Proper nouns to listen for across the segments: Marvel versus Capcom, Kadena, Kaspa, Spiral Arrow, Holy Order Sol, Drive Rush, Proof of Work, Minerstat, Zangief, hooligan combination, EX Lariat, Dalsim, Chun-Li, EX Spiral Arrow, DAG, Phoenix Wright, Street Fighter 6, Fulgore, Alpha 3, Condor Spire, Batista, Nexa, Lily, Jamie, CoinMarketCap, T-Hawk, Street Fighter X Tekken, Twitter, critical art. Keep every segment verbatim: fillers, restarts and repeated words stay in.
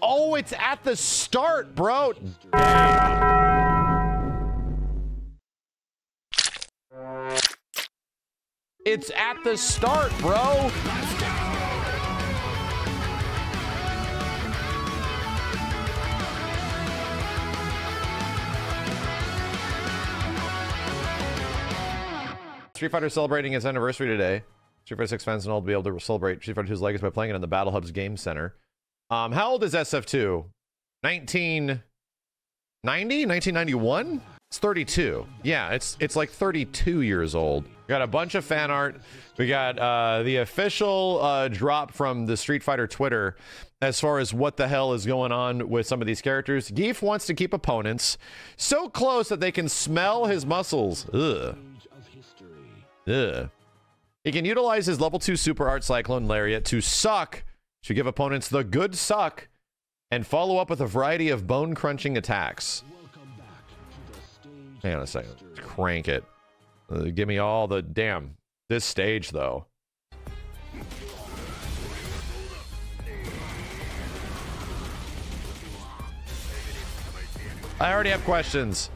Oh, it's at the start, bro. It's at the start, bro. Let's go. Street Fighter celebrating its anniversary today. Street Fighter six fans and all will be able to celebrate Street Fighter two's legacy by playing it on the Battle Hub's Game Center. Um, how old is S F two? nineteen ninety? nineteen ninety-one? It's thirty-two. Yeah, it's it's like thirty-two years old. We got a bunch of fan art. We got uh, the official uh, drop from the Street Fighter Twitter as far as what the hell is going on with some of these characters. Geef wants to keep opponents so close that they can smell his muscles. Ugh. Ugh. He can utilize his level two super art Cyclone Lariat to suck, to give opponents the good suck, and follow up with a variety of bone-crunching attacks. Hang on a second. Crank it. Uh, give me all the... Damn. This stage, though. I already have questions.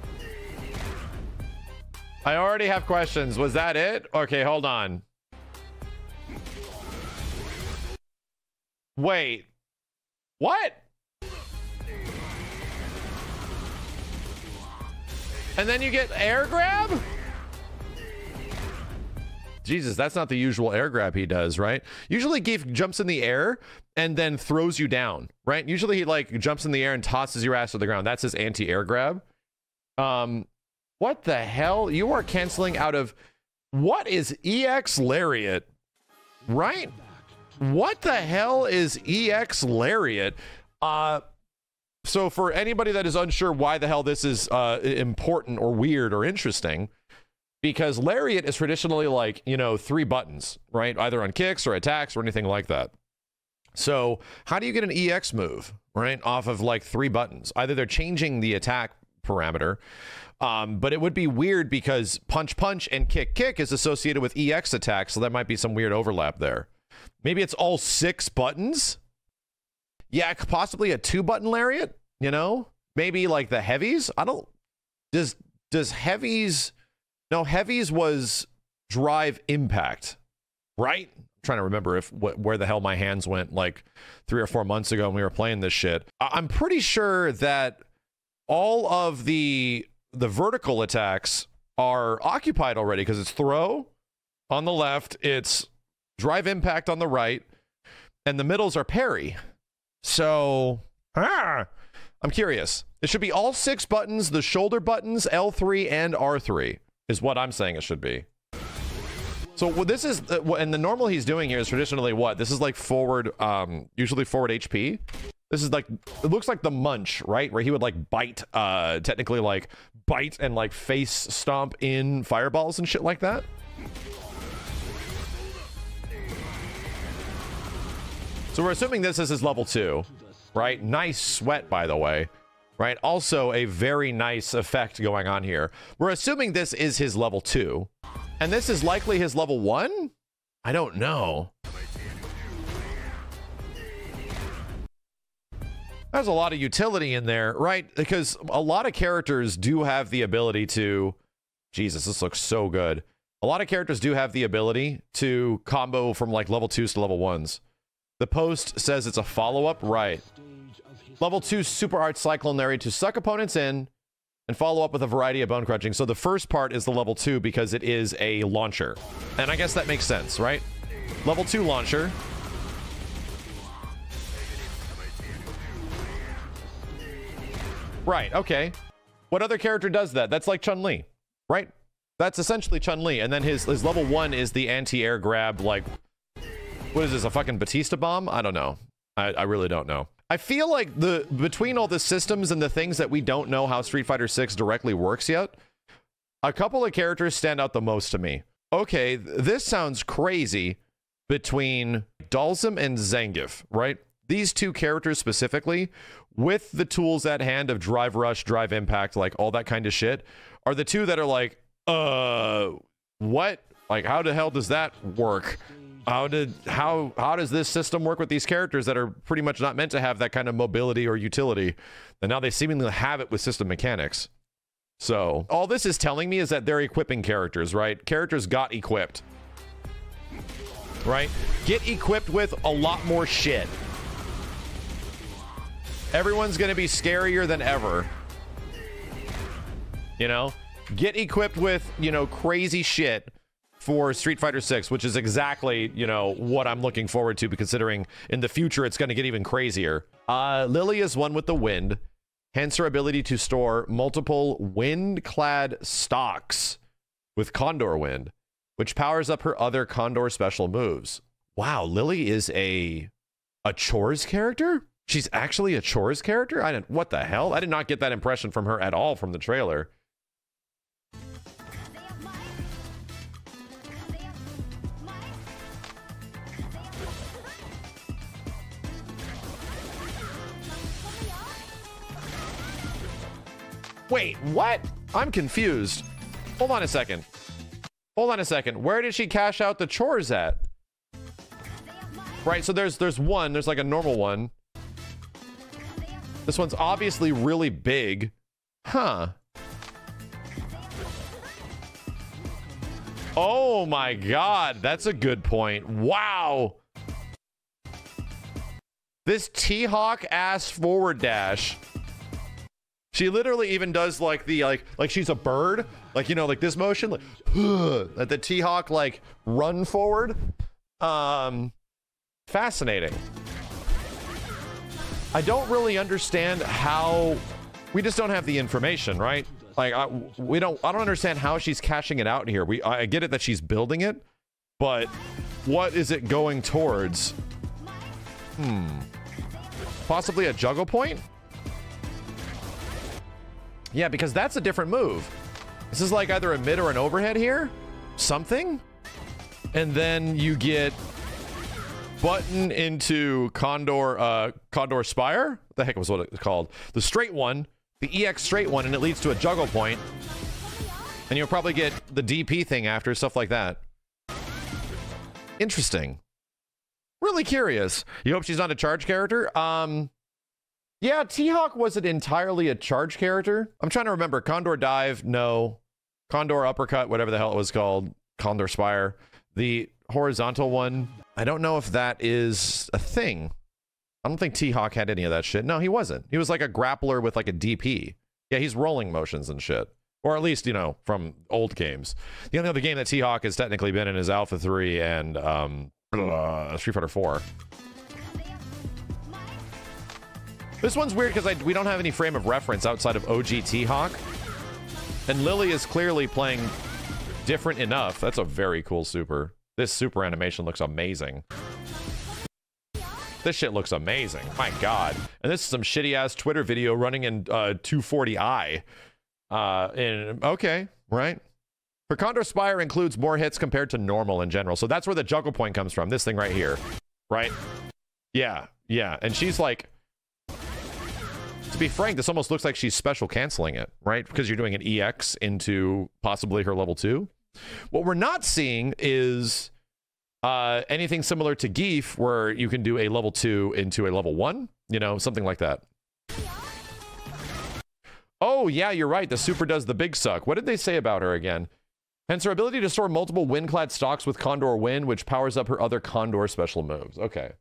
I already have questions. Was that it? Okay, hold on. Wait. What? And then you get air grab? Jesus, that's not the usual air grab he does, right? Usually Geef jumps in the air and then throws you down, right? Usually he like jumps in the air and tosses your ass to the ground. That's his anti-air grab. Um... What the hell? You are canceling out of... What is E X Lariat? Right? What the hell is E X Lariat? Uh, so for anybody that is unsure why the hell this is uh, important or weird or interesting, because Lariat is traditionally like, you know, three buttons, right? Either on kicks or attacks or anything like that. So how do you get an E X move, right? Off of like three buttons. Either they're changing the attack parameter, Um, but it would be weird because punch, punch, and kick, kick is associated with E X attack, so there might be some weird overlap there. Maybe it's all six buttons? Yeah, possibly a two-button lariat, you know? Maybe, like, the heavies? I don't... Does, does heavies... No, heavies was Drive Impact, right? I'm trying to remember if wh where the hell my hands went, like, three or four months ago when we were playing this shit. I I'm pretty sure that all of the... the vertical attacks are occupied already because it's throw on the left, it's Drive Impact on the right, and the middles are parry. So, ah, I'm curious. It should be all six buttons, the shoulder buttons, L three and R three is what I'm saying it should be. So well, this is, uh, and the normal he's doing here is traditionally what? This is like forward, um, usually forward H P. This is like, it looks like the munch, right? Where he would like bite, uh, technically like bite and like face stomp in fireballs and shit like that. So we're assuming this is his level two, right? Nice sweat, by the way, right? Also a very nice effect going on here. We're assuming this is his level two, and this is likely his level one? I don't know. There's a lot of utility in there, right? Because a lot of characters do have the ability to... Jesus, this looks so good. A lot of characters do have the ability to combo from like level twos to level ones. The post says it's a follow-up, right? Level two super art Cyclone Lariat to suck opponents in and follow up with a variety of bone crunching. So the first part is the level two because it is a launcher. And I guess that makes sense, right? Level two launcher. Right, okay. What other character does that? That's like Chun-Li, right? That's essentially Chun-Li. And then his, his level one is the anti-air grab, like... What is this, a fucking Batista bomb? I don't know. I, I really don't know. I feel like the between all the systems and the things that we don't know how Street Fighter six directly works yet, a couple of characters stand out the most to me. Okay, this sounds crazy between Dalsim and Zangief, right? These two characters specifically, with the tools at hand of Drive Rush, Drive Impact, like all that kind of shit, are the two that are like, uh, what? Like, how the hell does that work? How did how how does this system work with these characters that are pretty much not meant to have that kind of mobility or utility, and now they seemingly have it with system mechanics? So all this is telling me is that they're equipping characters, right? Characters got equipped, right? Get equipped with a lot more shit. Everyone's gonna be scarier than ever. You know, get equipped with, you know, crazy shit for Street Fighter six, which is exactly, you know, what I'm looking forward to, considering in the future it's going to get even crazier. Uh, Lily is one with the wind, hence her ability to store multiple wind-clad stocks with Condor Wind, which powers up her other Condor special moves. Wow, Lily is a a chores character? She's actually a chores character? I didn't. What the hell? I did not get that impression from her at all from the trailer. Wait, what? I'm confused. Hold on a second. Hold on a second. Where did she cash out the chores at? Right, so there's there's one. There's like a normal one. This one's obviously really big. Huh. Oh my god, that's a good point. Wow. This T-Hawk ass forward dash. She literally even does like the like like she's a bird, like, you know, like this motion, like at the T-Hawk like run forward. Um, fascinating. I don't really understand how we just don't have the information, right? Like I, we don't. I don't understand how she's cashing it out here. We I get it that she's building it, but what is it going towards? Hmm. Possibly a juggle point. Yeah, because that's a different move. This is like either a mid or an overhead here, something, and then you get button into Condor uh, Condor Spire. The heck was what it's called? The straight one, the E X straight one, and it leads to a juggle point. And you'll probably get the D P thing after, stuff like that. Interesting. Really curious. You hope she's not a charge character. Um. Yeah, T-Hawk wasn't entirely a charge character. I'm trying to remember. Condor Dive, no. Condor Uppercut, whatever the hell it was called. Condor Spire. The horizontal one, I don't know if that is a thing. I don't think T-Hawk had any of that shit. No, he wasn't. He was like a grappler with like a D P. Yeah, he's rolling motions and shit. Or at least, you know, from old games. The only other game that T-Hawk has technically been in is Alpha three and um, uh, Street Fighter four. This one's weird because we don't have any frame of reference outside of O G T-Hawk. And Lily is clearly playing different enough. That's a very cool super. This super animation looks amazing. This shit looks amazing. My god. And this is some shitty-ass Twitter video running in uh, two forty i. Uh, and, okay, right? Her Condor Spire includes more hits compared to normal in general. So that's where the juggle point comes from. This thing right here. Right? Yeah, yeah. And she's like... To be frank, this almost looks like she's special canceling it, right? Because you're doing an E X into possibly her level two. What we're not seeing is uh, anything similar to Geef, where you can do a level two into a level one, you know, something like that. Oh, yeah, you're right. The super does the big suck. What did they say about her again? Hence her ability to store multiple wind-clad stocks with Condor Wind, which powers up her other Condor special moves. Okay.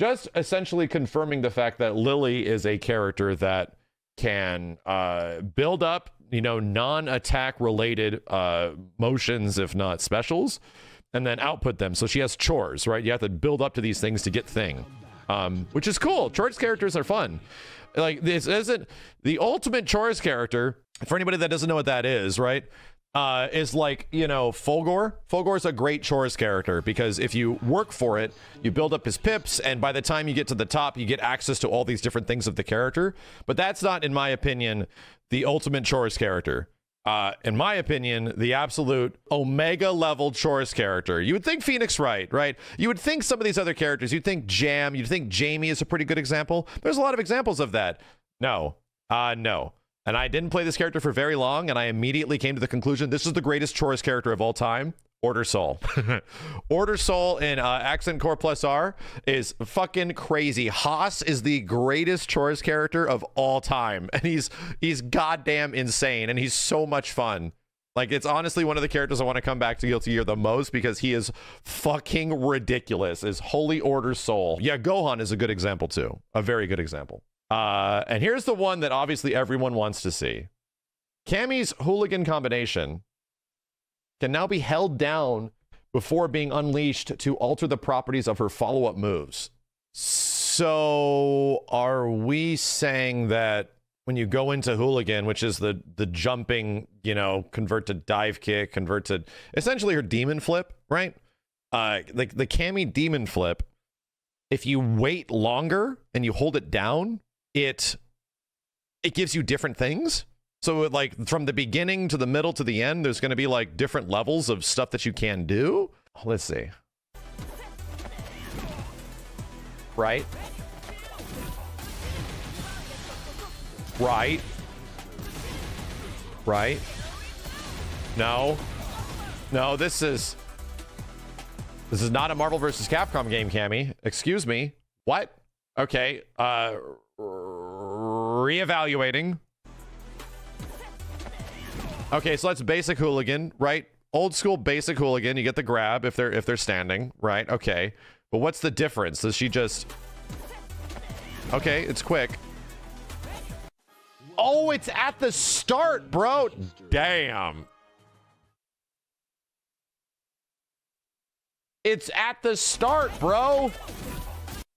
Just essentially confirming the fact that Lily is a character that can uh, build up, you know, non-attack related uh, motions, if not specials, and then output them. So she has chores, right? You have to build up to these things to get thing, um, which is cool. Chores characters are fun. Like, this isn't the ultimate chores character. For anybody that doesn't know what that is, right? Uh, is like, you know, Fulgore. Fulgore is a great chores character because if you work for it, you build up his pips, and by the time you get to the top, you get access to all these different things of the character. But that's not, in my opinion, the ultimate chores character. Uh, in my opinion, the absolute Omega level chores character. You would think Phoenix Wright, right? You would think some of these other characters. You'd think Jam. You'd think Jamie is a pretty good example. There's a lot of examples of that. No. Uh, no. And I didn't play this character for very long, and I immediately came to the conclusion this is the greatest chores character of all time. Order Soul. Order Soul in uh, Accent Core Plus R is fucking crazy. Haas is the greatest chores character of all time, and he's he's goddamn insane, and he's so much fun. Like, it's honestly one of the characters I want to come back to Guilty Gear the most because he is fucking ridiculous. Is Holy Order Sol. Yeah, Gohan is a good example too. A very good example. Uh, and here's the one that obviously everyone wants to see. Cammy's hooligan combination can now be held down before being unleashed to alter the properties of her follow-up moves. So are we saying that when you go into hooligan, which is the the jumping, you know, convert to dive kick, convert to essentially her demon flip, right? Uh, like the, the Cammy demon flip, if you wait longer and you hold it down, it it gives you different things. So, it, like, from the beginning to the middle to the end, there's going to be, like, different levels of stuff that you can do. Let's see. Right. Right. Right. No. No, this is... This is not a Marvel versus Capcom game, Cammy. Excuse me. What? Okay. Uh, reevaluating. Okay, so that's basic hooligan, right? Old school basic hooligan. You get the grab if they're if they're standing, right? Okay, but what's the difference? Does she just? Okay, it's quick. Oh, it's at the start, bro. Damn. It's at the start, bro.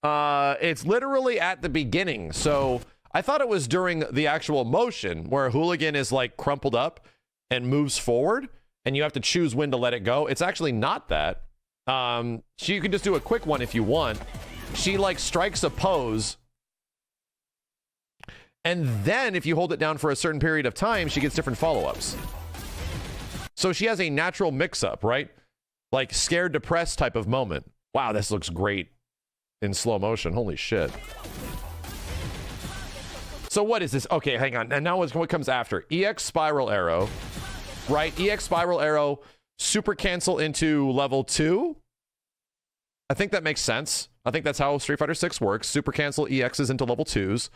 Uh, it's literally at the beginning. So I thought it was during the actual motion where a hooligan is like crumpled up and moves forward and you have to choose when to let it go. It's actually not that. Um, she, you can just do a quick one if you want. She like strikes a pose. And then if you hold it down for a certain period of time, she gets different follow-ups. So she has a natural mix-up, right? Like scared, depressed type of moment. Wow, this looks great in slow motion. Holy shit. So what is this? Okay, hang on. And now what comes after? E X Spiral Arrow, right? E X Spiral Arrow, super cancel into level two. I think that makes sense. I think that's how Street Fighter six works. Super cancel E Xs into level twos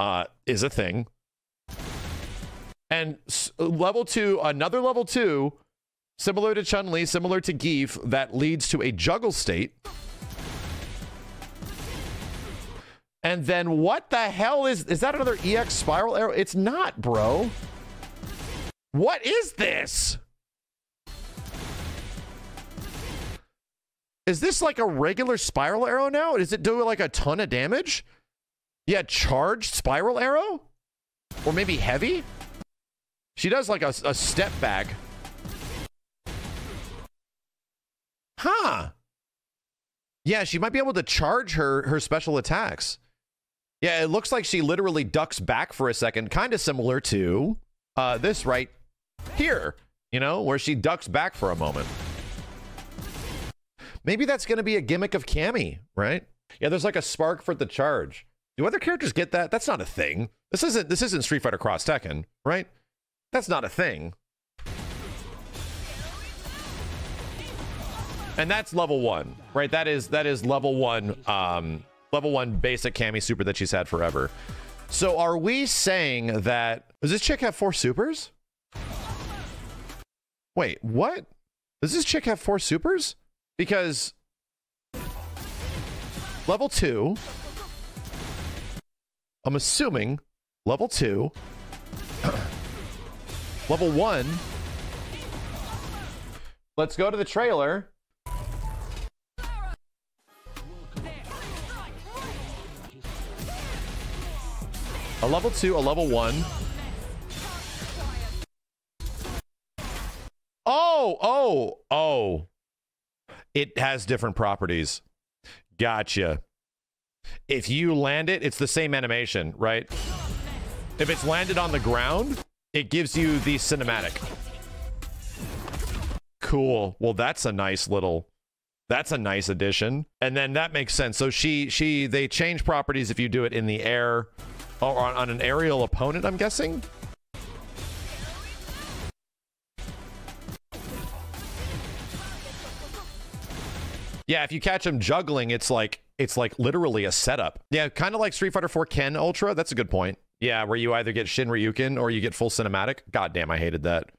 uh, is a thing. And level two, another level two, similar to Chun-Li, similar to Zangief, that leads to a juggle state. And then what the hell is... Is that another E X Spiral Arrow? It's not, bro. What is this? Is this like a regular Spiral Arrow now? Does it do like a ton of damage? Yeah, charged Spiral Arrow? Or maybe heavy? She does like a, a step back. Huh. Yeah, she might be able to charge her, her special attacks. Yeah, it looks like she literally ducks back for a second, kind of similar to uh, this right here, you know, where she ducks back for a moment. Maybe that's going to be a gimmick of Cammy, right? Yeah, there's like a spark for the charge. Do other characters get that? That's not a thing. This isn't this isn't Street Fighter X Tekken, right? That's not a thing. And that's level one, right? That is that is level one, um, level one basic Cammy super that she's had forever. So are we saying that, does this chick have four supers? Wait, what? Does this chick have four supers? Because level two, I'm assuming level two, level one. Let's go to the trailer. A level two, a level one. Oh, oh, oh. It has different properties. Gotcha. If you land it, it's the same animation, right? If it's landed on the ground, it gives you the cinematic. Cool. Well, that's a nice little... That's a nice addition. And then that makes sense. So she, she, they change properties if you do it in the air... Oh, on, on an aerial opponent, I'm guessing? Yeah, if you catch him juggling, it's like it's like literally a setup. Yeah, kind of like Street Fighter four Ken Ultra. That's a good point. Yeah, where you either get Shin Ryuken or you get full cinematic. God damn, I hated that.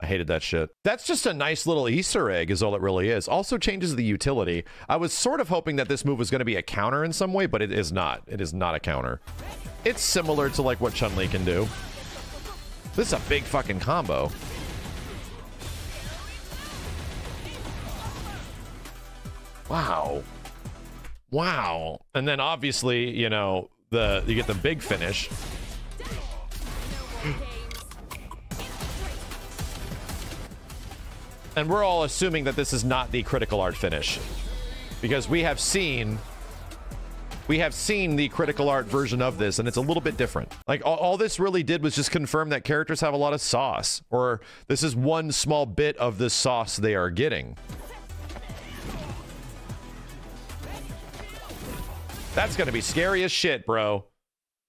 I hated that shit. That's just a nice little Easter egg is all it really is. Also changes the utility. I was sort of hoping that this move was going to be a counter in some way, but it is not. It is not a counter. It's similar to like what Chun-Li can do. This is a big fucking combo. Wow. Wow. And then obviously, you know, the you get the big finish. And we're all assuming that this is not the critical art finish, because we have seen we have seen the critical art version of this, and it's a little bit different. Like all, all this really did was just confirm that characters have a lot of sauce, or this is one small bit of the sauce they are getting. That's gonna be scary as shit, bro.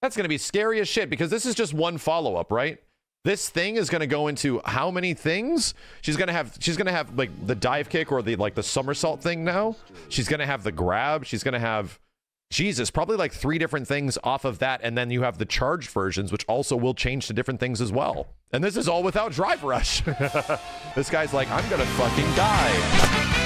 That's gonna be scary as shit, because this is just one follow-up, right? This thing is gonna go into how many things? She's gonna have she's gonna have like the dive kick or the like the somersault thing now. She's gonna have the grab. She's gonna have Jesus, probably like three different things off of that, and then you have the charged versions, which also will change to different things as well. And this is all without Drive Rush. This guy's like, I'm gonna fucking die.